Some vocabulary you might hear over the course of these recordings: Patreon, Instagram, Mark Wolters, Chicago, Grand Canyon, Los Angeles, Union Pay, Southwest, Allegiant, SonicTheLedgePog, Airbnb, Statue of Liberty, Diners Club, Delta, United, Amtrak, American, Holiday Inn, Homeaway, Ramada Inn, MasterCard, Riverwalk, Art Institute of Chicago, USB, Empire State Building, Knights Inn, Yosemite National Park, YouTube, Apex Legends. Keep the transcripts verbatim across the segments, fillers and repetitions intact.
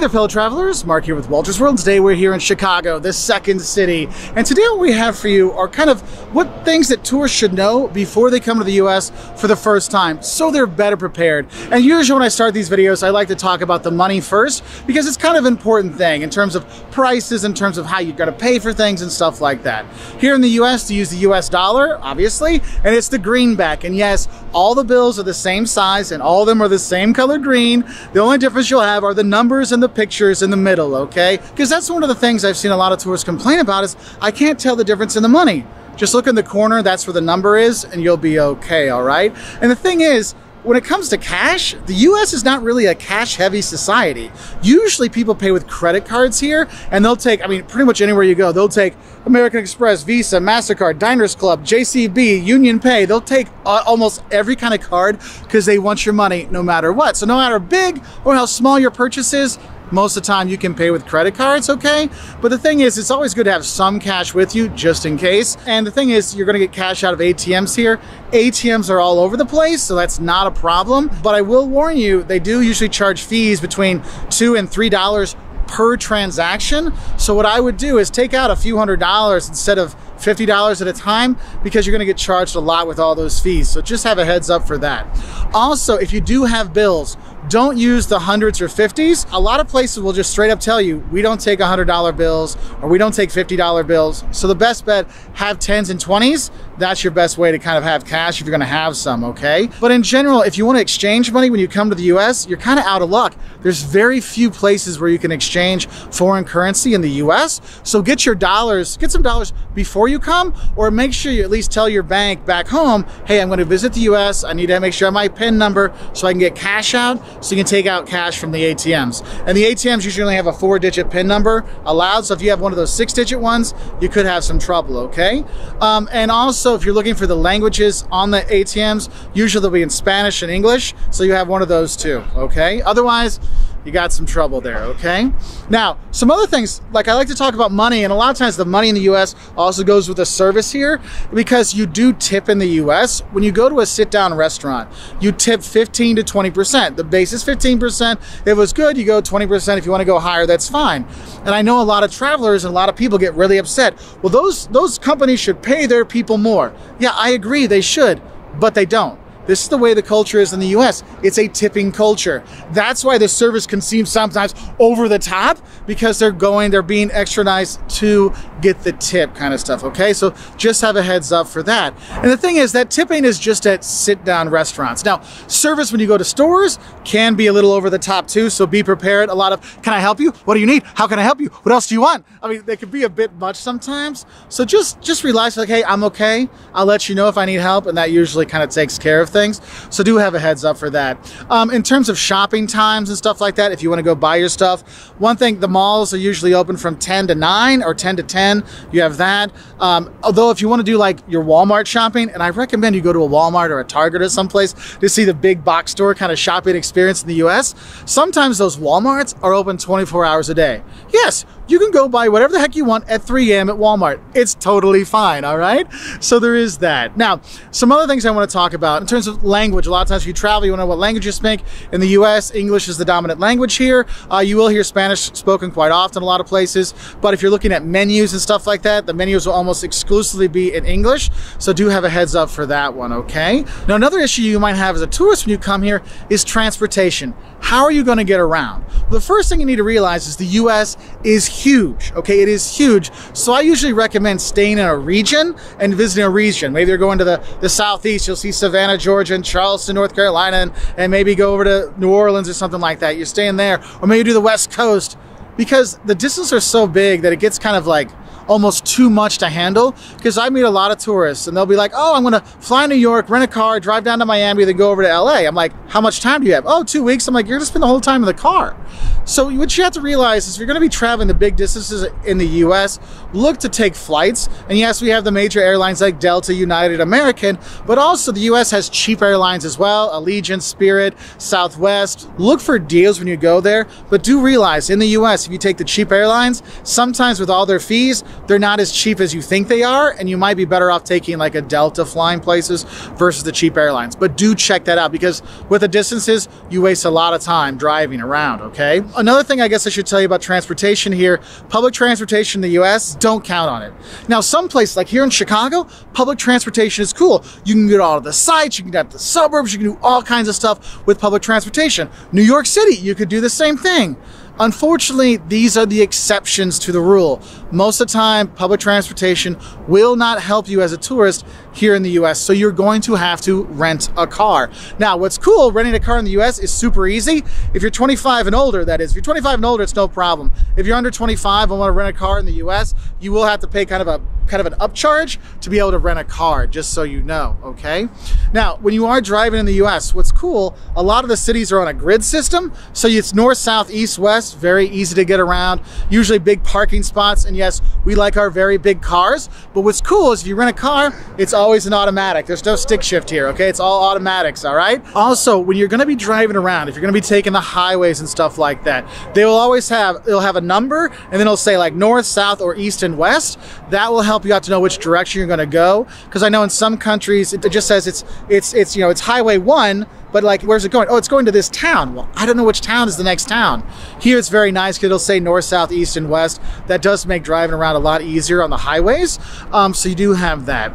Hey there, fellow travelers. Mark here with Walters World. Today we're here in Chicago, the second city. And today what we have for you are kind of what things that tourists should know before they come to the U S for the first time, so they're better prepared. And usually when I start these videos, I like to talk about the money first, because it's kind of an important thing in terms of prices, in terms of how you've got to pay for things and stuff like that. Here in the U S, to use the U S dollar, obviously, and it's the greenback. And yes, all the bills are the same size and all of them are the same color green. The only difference you'll have are the numbers and the pictures in the middle, okay? Because that's one of the things I've seen a lot of tourists complain about is, I can't tell the difference in the money. Just look in the corner, that's where the number is, and you'll be okay, all right? And the thing is, when it comes to cash, the U S is not really a cash-heavy society. Usually people pay with credit cards here, and they'll take, I mean, pretty much anywhere you go, they'll take American Express, Visa, MasterCard, Diners Club, J C B, Union Pay. They'll take uh, almost every kind of card because they want your money no matter what. So no matter how big or how small your purchase is, most of the time you can pay with credit cards, okay? But the thing is, it's always good to have some cash with you just in case. And the thing is, you're gonna get cash out of A T Ms here. A T Ms are all over the place, so that's not a problem. But I will warn you, they do usually charge fees between two and three dollars per transaction. So what I would do is take out a few hundred dollars instead of fifty dollars at a time, because you're gonna get charged a lot with all those fees. So just have a heads up for that. Also, if you do have bills, don't use the hundreds or fifties. A lot of places will just straight up tell you, we don't take one hundred dollar bills, or we don't take fifty dollar bills. So the best bet, have tens and twenties. That's your best way to kind of have cash if you're gonna have some, okay? But in general, if you wanna exchange money when you come to the U S, you're kinda out of luck. There's very few places where you can exchange foreign currency in the U S. So get your dollars, get some dollars before you come, or make sure you at least tell your bank back home, hey, I'm gonna visit the U S, I need to make sure I have my PIN number so I can get cash out, so you can take out cash from the A T Ms. And the A T Ms usually only have a four digit PIN number allowed, so if you have one of those six digit ones, you could have some trouble, okay? Um, and also, if you're looking for the languages on the A T Ms, usually they'll be in Spanish and English, so you have one of those too, okay? Otherwise, you got some trouble there, okay? Now, some other things, like I like to talk about money, and a lot of times the money in the U S also goes with a service here, because you do tip in the U S. When you go to a sit-down restaurant, you tip fifteen to twenty percent. The base is fifteen percent. If it was good, you go twenty percent. If you wanna go higher, that's fine. And I know a lot of travelers and a lot of people get really upset. Well, those, those companies should pay their people more. Yeah, I agree, they should, but they don't. This is the way the culture is in the U S. It's a tipping culture. That's why the service can seem sometimes over the top, because they're going, they're being extra nice to get the tip kind of stuff, okay? So just have a heads up for that. And the thing is that tipping is just at sit-down restaurants. Now, service when you go to stores can be a little over the top too, so be prepared. A lot of, can I help you? What do you need? How can I help you? What else do you want? I mean, they could be a bit much sometimes. So just, just relax, like, hey, I'm okay. I'll let you know if I need help, and that usually kind of takes care of things. Things. So do have a heads up for that. Um, in terms of shopping times and stuff like that, if you want to go buy your stuff, one thing, the malls are usually open from ten to nine or ten to ten. You have that. Um, although if you want to do like your Walmart shopping, and I recommend you go to a Walmart or a Target or someplace to see the big box store kind of shopping experience in the U S, sometimes those Walmarts are open twenty-four hours a day. Yes, you can go buy whatever the heck you want at three A M at Walmart. It's totally fine, all right? So there is that. Now, some other things I want to talk about in terms of language. A lot of times if you travel, you want to know what language you speak. In the U S, English is the dominant language here. Uh, you will hear Spanish spoken quite often a lot of places, but if you're looking at menus and stuff like that, the menus will almost exclusively be in English, so do have a heads up for that one, okay? Now, another issue you might have as a tourist when you come here is transportation. How are you going to get around? Well, the first thing you need to realize is the U S is huge, okay? It is huge, so I usually recommend staying in a region and visiting a region. Maybe you're going to the, the southeast, you'll see Savannah, Georgia, and Charleston, North Carolina, and, and maybe go over to New Orleans or something like that. You're staying there, or maybe do the West Coast, because the distances are so big that it gets kind of like almost too much to handle. Because I meet a lot of tourists and they'll be like, oh, I'm gonna fly to New York, rent a car, drive down to Miami, then go over to L A. I'm like, how much time do you have? Oh, two weeks. I'm like, you're gonna spend the whole time in the car. So what you have to realize is if you're gonna be traveling the big distances in the U S, look to take flights. And yes, we have the major airlines like Delta, United, American, but also the U S has cheap airlines as well, Allegiant, Spirit, Southwest. Look for deals when you go there, but do realize in the U S, if you take the cheap airlines, sometimes with all their fees, they're not as cheap as you think they are, and you might be better off taking like a Delta flying places versus the cheap airlines. But do check that out, because with the distances, you waste a lot of time driving around, okay? Another thing I guess I should tell you about transportation here, public transportation in the U S, don't count on it. Now, some places, like here in Chicago, public transportation is cool. You can get all to the sites, you can get to the suburbs, you can do all kinds of stuff with public transportation. New York City, you could do the same thing. Unfortunately, these are the exceptions to the rule. Most of the time, public transportation will not help you as a tourist here in the U S, so you're going to have to rent a car. Now, what's cool, renting a car in the U S is super easy. If you're twenty-five and older, that is. If you're twenty-five and older, it's no problem. If you're under twenty-five and want to rent a car in the U S, you will have to pay kind of a kind of an upcharge to be able to rent a car, just so you know, okay? Now, when you are driving in the U S, what's cool, a lot of the cities are on a grid system, so it's north, south, east, west, very easy to get around, usually big parking spots, and yes, we like our very big cars, but what's cool is if you rent a car, it's always an automatic. There's no stick shift here, okay? It's all automatics, all right? Also, when you're gonna be driving around, if you're gonna be taking the highways and stuff like that, they will always have, they'll have a number, and then it'll say like north, south, or east and west. That will help you out to know which direction you're going to go, because I know in some countries it just says it's it's it's you know it's highway one, but like, where's it going? Oh, it's going to this town. Well, I don't know which town is the next town. Here it's very nice because it'll say north, south, east, and west. That does make driving around a lot easier on the highways, um, so you do have that.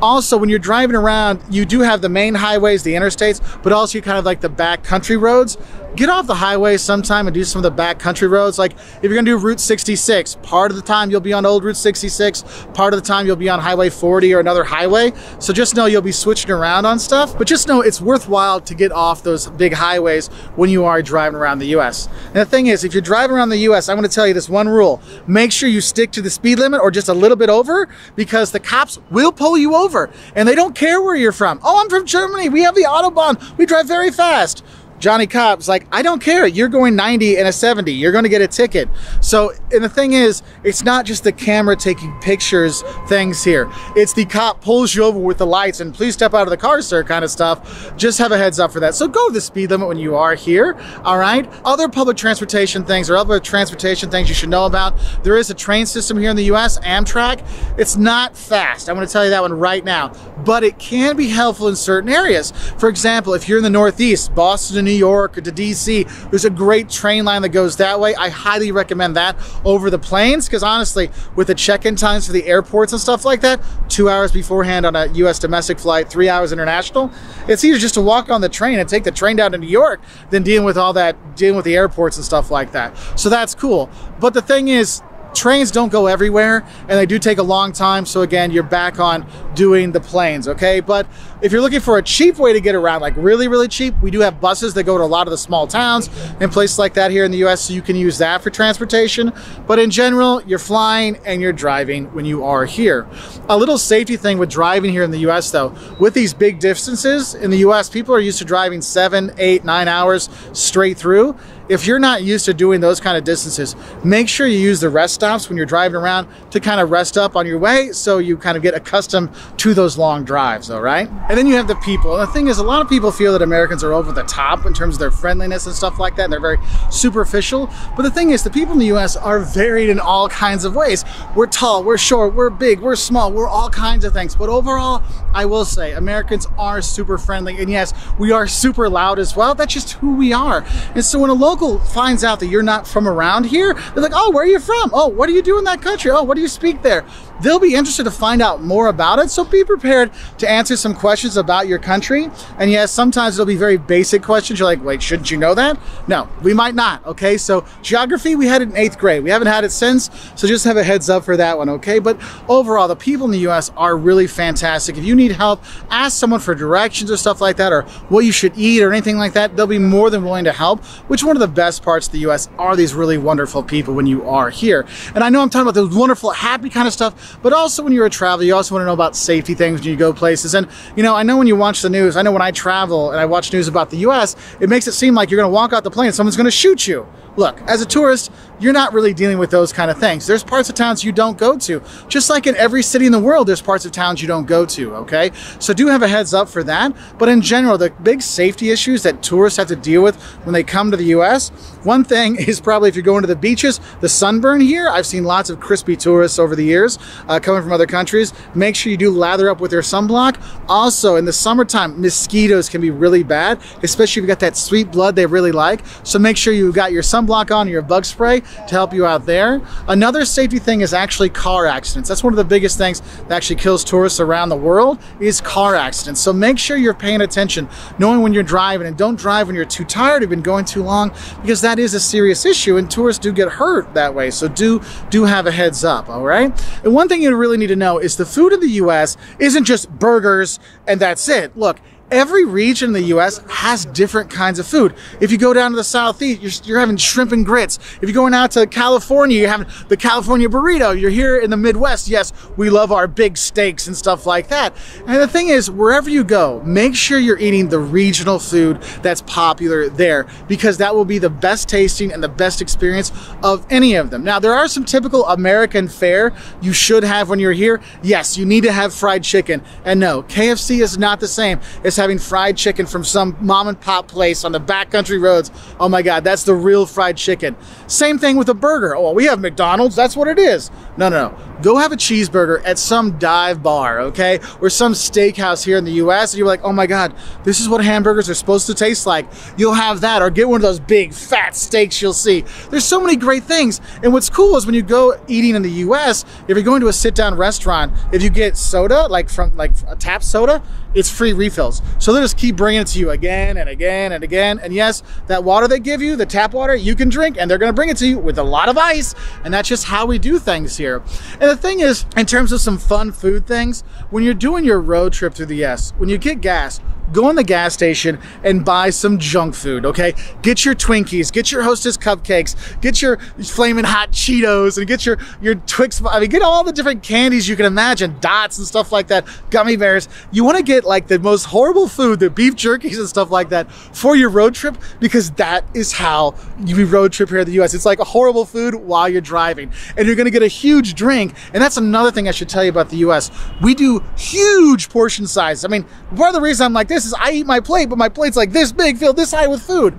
Also, when you're driving around, you do have the main highways, the interstates, but also you kind of like the back country roads. Get off the highway sometime and do some of the back country roads. Like if you're gonna do Route sixty-six, part of the time you'll be on old Route sixty-six, part of the time you'll be on Highway forty or another highway. So just know you'll be switching around on stuff, but just know it's worthwhile to get off those big highways when you are driving around the U S. And the thing is, if you're driving around the U S, I want to tell you this one rule. Make sure you stick to the speed limit or just a little bit over, because the cops will pull you over and they don't care where you're from. Oh, I'm from Germany. We have the Autobahn. We drive very fast. Johnny Cop's like, I don't care. You're going ninety and a seventy. You're going to get a ticket. So, and the thing is, it's not just the camera taking pictures things here. It's the cop pulls you over with the lights and please step out of the car, sir, kind of stuff. Just have a heads up for that. So go to the speed limit when you are here, all right? Other public transportation things or other transportation things you should know about. There is a train system here in the U S, Amtrak. It's not fast. I'm going to tell you that one right now. But it can be helpful in certain areas. For example, if you're in the Northeast, Boston, New York, or to D C, there's a great train line that goes that way. I highly recommend that over the planes, because honestly, with the check-in times for the airports and stuff like that, two hours beforehand on a U S domestic flight, three hours international, it's easier just to walk on the train and take the train down to New York than dealing with all that, dealing with the airports and stuff like that. So that's cool. But the thing is, trains don't go everywhere and they do take a long time. So again, you're back on doing the planes, okay? But if you're looking for a cheap way to get around, like really, really cheap, we do have buses that go to a lot of the small towns and places like that here in the U S, so you can use that for transportation. But in general, you're flying and you're driving when you are here. A little safety thing with driving here in the U S though, with these big distances in the U S, people are used to driving seven, eight, nine hours straight through. If you're not used to doing those kind of distances, make sure you use the rest stops when you're driving around to kind of rest up on your way, so you kind of get accustomed to those long drives, all right? And then you have the people. And the thing is, a lot of people feel that Americans are over the top in terms of their friendliness and stuff like that, and they're very superficial. But the thing is, the people in the U S are varied in all kinds of ways. We're tall, we're short, we're big, we're small, we're all kinds of things. But overall, I will say, Americans are super friendly. And yes, we are super loud as well. That's just who we are. And so when a local finds out that you're not from around here, they're like, oh, where are you from? Oh, what do you do in that country? Oh, what do you speak there? They'll be interested to find out more about it, so be prepared to answer some questions about your country. And yes, sometimes it'll be very basic questions. You're like, wait, shouldn't you know that? No, we might not, okay? So geography, we had it in eighth grade. We haven't had it since, so just have a heads up for that one, okay? But overall, the people in the U S are really fantastic. If you need help, ask someone for directions or stuff like that, or what you should eat or anything like that. They'll be more than willing to help. Which one of the best parts of the U S are these really wonderful people when you are here. And I know I'm talking about those wonderful, happy kind of stuff, but also when you're a traveler, you also want to know about safety things when you go places. And, you know, I know when you watch the news, I know when I travel and I watch news about the U S, it makes it seem like you're going to walk out the plane and someone's going to shoot you. Look, as a tourist, you're not really dealing with those kind of things. There's parts of towns you don't go to. Just like in every city in the world, there's parts of towns you don't go to, okay? So do have a heads up for that. But in general, the big safety issues that tourists have to deal with when they come to the U S, one thing is probably if you're going to the beaches, the sunburn here. I've seen lots of crispy tourists over the years uh, coming from other countries. Make sure you do lather up with your sunblock. Also, in the summertime, mosquitoes can be really bad, especially if you've got that sweet blood they really like. So make sure you've got your sunblock on, your bug spray, to help you out there. Another safety thing is actually car accidents. That's one of the biggest things that actually kills tourists around the world is car accidents. So make sure you're paying attention, knowing when you're driving, and don't drive when you're too tired, you've been going too long, because that is a serious issue and tourists do get hurt that way. So do, do have a heads up, all right? And one thing you really need to know is the food in the U S isn't just burgers and that's it. Look, every region in the U S has different kinds of food. If you go down to the Southeast, you're, you're having shrimp and grits. If you're going out to California, you're having the California burrito. You're here in the Midwest. Yes, we love our big steaks and stuff like that. And the thing is, wherever you go, make sure you're eating the regional food that's popular there, because that will be the best tasting and the best experience of any of them. Now, there are some typical American fare you should have when you're here. Yes, you need to have fried chicken. And no, K F C is not the same. It's having fried chicken from some mom and pop place on the backcountry roads. Oh my God, that's the real fried chicken. Same thing with a burger. Oh, well, we have McDonald's, that's what it is. No, no, no. Go have a cheeseburger at some dive bar, okay? Or some steakhouse here in the U S and you're like, oh my God, this is what hamburgers are supposed to taste like. You'll have that, or get one of those big fat steaks you'll see. There's so many great things. And what's cool is when you go eating in the U S, if you're going to a sit-down restaurant, if you get soda, like from like a tap soda, it's free refills. So they'll just keep bringing it to you again and again and again. And yes, that water they give you, the tap water, you can drink, and they're gonna bring it to you with a lot of ice. And that's just how we do things here. And the thing is, in terms of some fun food things, when you're doing your road trip through the U S, when you get gas, go in the gas station and buy some junk food, okay? Get your Twinkies, get your Hostess cupcakes, get your Flamin' Hot Cheetos, and get your, your Twix. I mean, get all the different candies you can imagine, dots and stuff like that, gummy bears. You wanna get like the most horrible food, the beef jerkies and stuff like that for your road trip, because that is how you road trip here in the U S. It's like a horrible food while you're driving. And you're gonna get a huge drink. And that's another thing I should tell you about the U S. We do huge portion size. I mean, part of the reason I'm like this, This is, I eat my plate, but my plate's like this big, filled this high with food.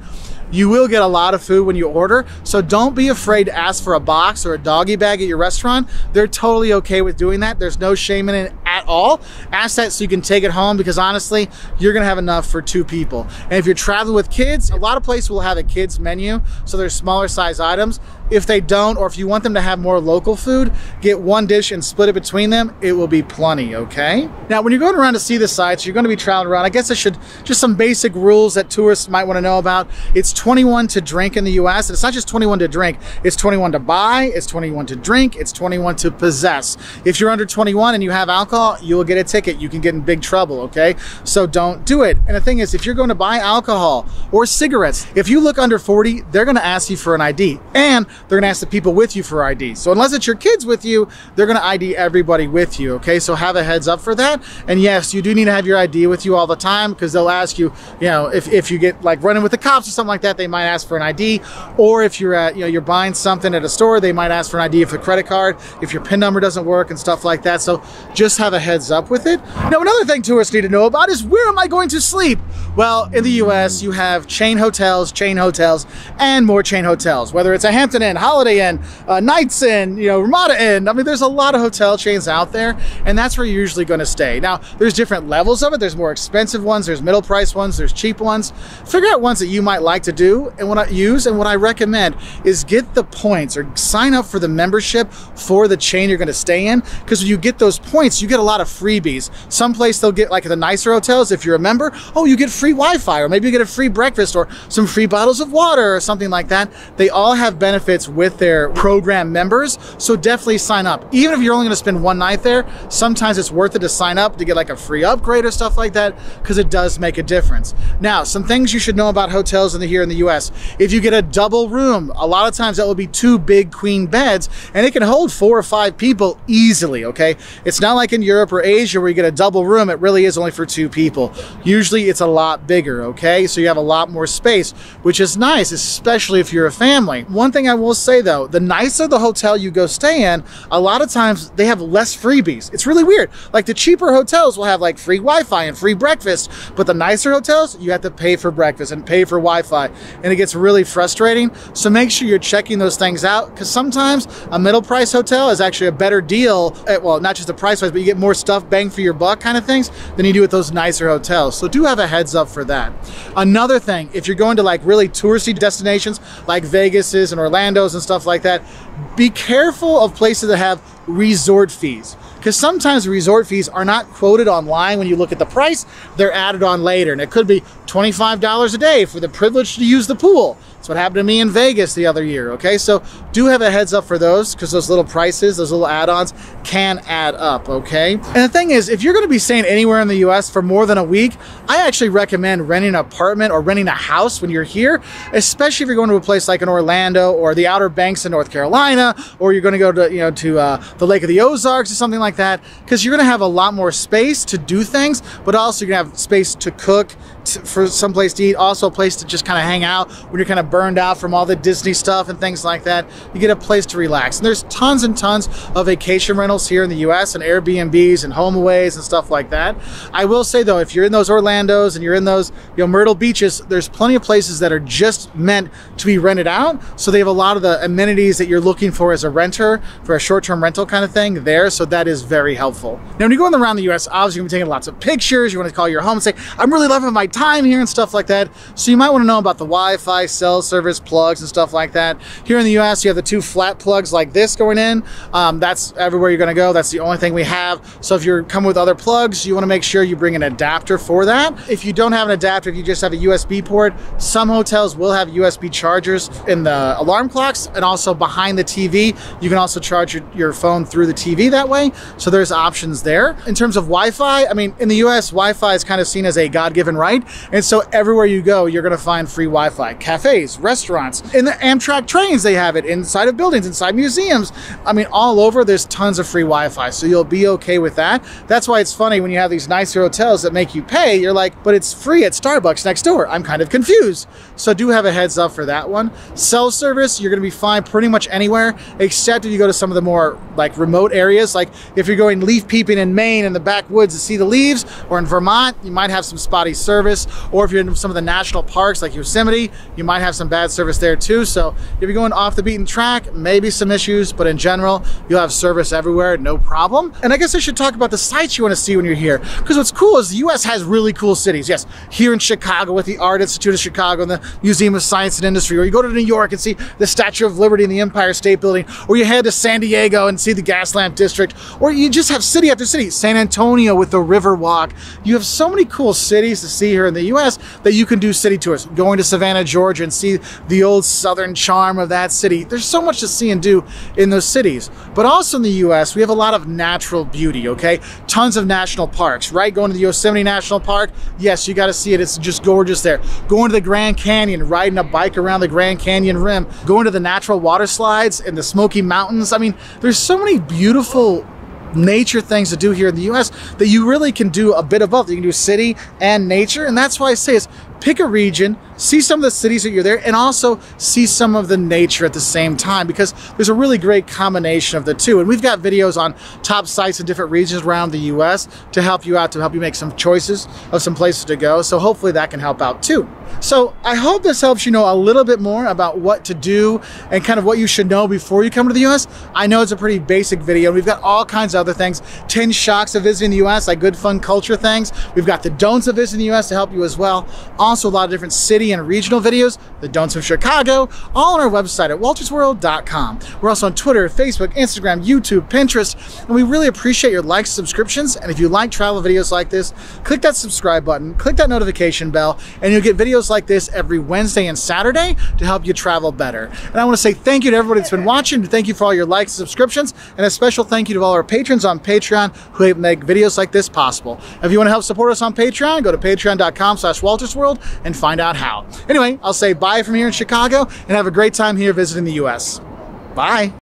You will get a lot of food when you order, so don't be afraid to ask for a box or a doggy bag at your restaurant. They're totally okay with doing that. There's no shame in it at all. Ask that so you can take it home, because honestly, you're gonna have enough for two people. And if you're traveling with kids, a lot of places will have a kids menu, so there's smaller size items. If they don't, or if you want them to have more local food, get one dish and split it between them. It will be plenty, okay? Now, when you're going around to see the sites, you're gonna be traveling around. I guess I should, just some basic rules that tourists might wanna know about. It's twenty-one to drink in the U S. And it's not just twenty-one to drink, it's twenty-one to buy, it's twenty-one to drink, it's twenty-one to possess. If you're under twenty-one and you have alcohol, you will get a ticket. You can get in big trouble, okay? So don't do it. And the thing is, if you're going to buy alcohol or cigarettes, if you look under forty, they're going to ask you for an I D. And they're going to ask the people with you for I D. So unless it's your kids with you, they're going to I D everybody with you, okay? So have a heads up for that. And yes, you do need to have your I D with you all the time, because they'll ask you, you know, if, if you get like running with the cops or something like that, they might ask for an I D. Or if you're at, you know, you're buying something at a store, they might ask for an I D for the credit card, if your PIN number doesn't work and stuff like that. So just have a heads up with it. Now, another thing tourists need to know about is, where am I going to sleep? Well, in the U S, you have chain hotels, chain hotels, and more chain hotels, whether it's a Hampton Inn, Holiday Inn, uh, Knights Inn, you know, Ramada Inn. I mean, there's a lot of hotel chains out there, and that's where you're usually going to stay. Now, there's different levels of it. There's more expensive ones, there's middle price ones, there's cheap ones. Figure out ones that you might like to do and what I use, and what I recommend is get the points or sign up for the membership for the chain you're going to stay in, because when you get those points, you get a lot of freebies. Someplace they'll get, like the nicer hotels, if you're a member, oh, you get free Wi-Fi, or maybe you get a free breakfast or some free bottles of water or something like that. They all have benefits benefits with their program members, so definitely sign up. Even if you're only gonna spend one night there, sometimes it's worth it to sign up to get like a free upgrade or stuff like that, because it does make a difference. Now, some things you should know about hotels in the, here in the U S. If you get a double room, a lot of times that will be two big queen beds, and it can hold four or five people easily, okay? It's not like in Europe or Asia where you get a double room, it really is only for two people. Usually it's a lot bigger, okay? So you have a lot more space, which is nice, especially if you're a family. One thing I will say though, the nicer the hotel you go stay in, a lot of times they have less freebies. It's really weird. Like the cheaper hotels will have like free Wi-Fi and free breakfast, but the nicer hotels, you have to pay for breakfast and pay for Wi-Fi, and it gets really frustrating. So make sure you're checking those things out, because sometimes a middle price hotel is actually a better deal at, well, not just the price wise, but you get more stuff bang for your buck kind of things than you do with those nicer hotels. So do have a heads up for that. Another thing, if you're going to like really touristy destinations like Vegas's and Orlando's and stuff like that, be careful of places that have resort fees, because sometimes resort fees are not quoted online when you look at the price, they're added on later, and it could be twenty-five dollars a day for the privilege to use the pool. That's what happened to me in Vegas the other year, okay? So do have a heads up for those, because those little prices, those little add-ons can add up, okay? And the thing is, if you're gonna be staying anywhere in the U S for more than a week, I actually recommend renting an apartment or renting a house when you're here, especially if you're going to a place like in Orlando or the Outer Banks in North Carolina, or you're gonna go to, you know, to uh, the Lake of the Ozarks or something like that, because you're gonna have a lot more space to do things, but also you're gonna have space to cook, to, for some place to eat, also a place to just kind of hang out when you're kind of burned out from all the Disney stuff and things like that. You get a place to relax. And there's tons and tons of vacation rentals here in the U S and Airbnbs and Homeaways and stuff like that. I will say though, if you're in those Orlandos and you're in those, you know, Myrtle Beaches, there's plenty of places that are just meant to be rented out. So they have a lot of the amenities that you're looking for as a renter, for a short-term rental kind of thing there. So that is very helpful. Now, when you're going around the U S, obviously you're gonna be taking lots of pictures. You wanna call your home and say, I'm really loving my time here and stuff like that. So you might wanna know about the Wi-Fi, cell service, plugs and stuff like that. Here in the U S, you have the two flat plugs like this going in. Um, that's everywhere you're gonna go. That's the only thing we have. So if you're coming with other plugs, you wanna make sure you bring an adapter for that. If you don't have an adapter, if you just have a U S B port, some hotels will have U S B chargers in the alarm clocks and also behind the T V. You can also charge your, your phone through the T V that way. So there's options there. In terms of Wi-Fi, I mean, in the U S, Wi-Fi is kind of seen as a God-given right. And so everywhere you go, you're gonna find free Wi-Fi. Cafes, restaurants, in the Amtrak trains, they have it, inside of buildings, inside museums. I mean, all over, there's tons of free Wi-Fi, so you'll be okay with that. That's why it's funny when you have these nicer hotels that make you pay, you're like, but it's free at Starbucks next door. I'm kind of confused. So do have a heads up for that one. Cell service, you're gonna be fine pretty much anywhere, except if you go to some of the more like remote areas, like if you're going leaf peeping in Maine in the backwoods to see the leaves, or in Vermont, you might have some spotty service, or if you're in some of the national parks like Yosemite, you might have some bad service there too. So if you're going off the beaten track, maybe some issues, but in general, you'll have service everywhere, no problem. And I guess I should talk about the sites you want to see when you're here, because what's cool is the U S has really cool cities. Yes, here in Chicago with the Art Institute of Chicago and the Museum of Science and Industry, or you go to New York and see the Statue of Liberty and the Empire State Building, or you head to San Diego and see the Gaslamp District, or you just have city after city, San Antonio with the Riverwalk. You have so many cool cities to see here in the U S that you can do city tours. Going to Savannah, Georgia and see the old southern charm of that city. There's so much to see and do in those cities. But also in the U S, we have a lot of natural beauty, okay? Tons of national parks, right? Going to the Yosemite National Park, yes, you gotta see it, it's just gorgeous there. Going to the Grand Canyon, riding a bike around the Grand Canyon rim, going to the natural water slides and the Smoky Mountains. I mean, there's so many beautiful nature things to do here in the U S that you really can do a bit of both. You can do city and nature, and that's why I say is pick a region, see some of the cities that you're there, and also see some of the nature at the same time, because there's a really great combination of the two. And we've got videos on top sites in different regions around the U S to help you out, to help you make some choices of some places to go. So hopefully that can help out too. So I hope this helps you know a little bit more about what to do and kind of what you should know before you come to the U S. I know it's a pretty basic video. We've got all kinds of other things, ten shocks of visiting the U S, like good fun culture things. We've got the don'ts of visiting the U S to help you as well. also a lot of different city and regional videos, the don'ts of Chicago, all on our website at walters world dot com. We're also on Twitter, Facebook, Instagram, YouTube, Pinterest, and we really appreciate your likes, subscriptions, and if you like travel videos like this, click that subscribe button, click that notification bell, and you'll get videos like this every Wednesday and Saturday to help you travel better. And I want to say thank you to everybody that's been watching, thank you for all your likes and subscriptions, and a special thank you to all our patrons on Patreon who make videos like this possible. If you want to help support us on Patreon, go to patreon dot com slash walters world and find out how. Anyway, I'll say bye from here in Chicago and have a great time here visiting the U S Bye.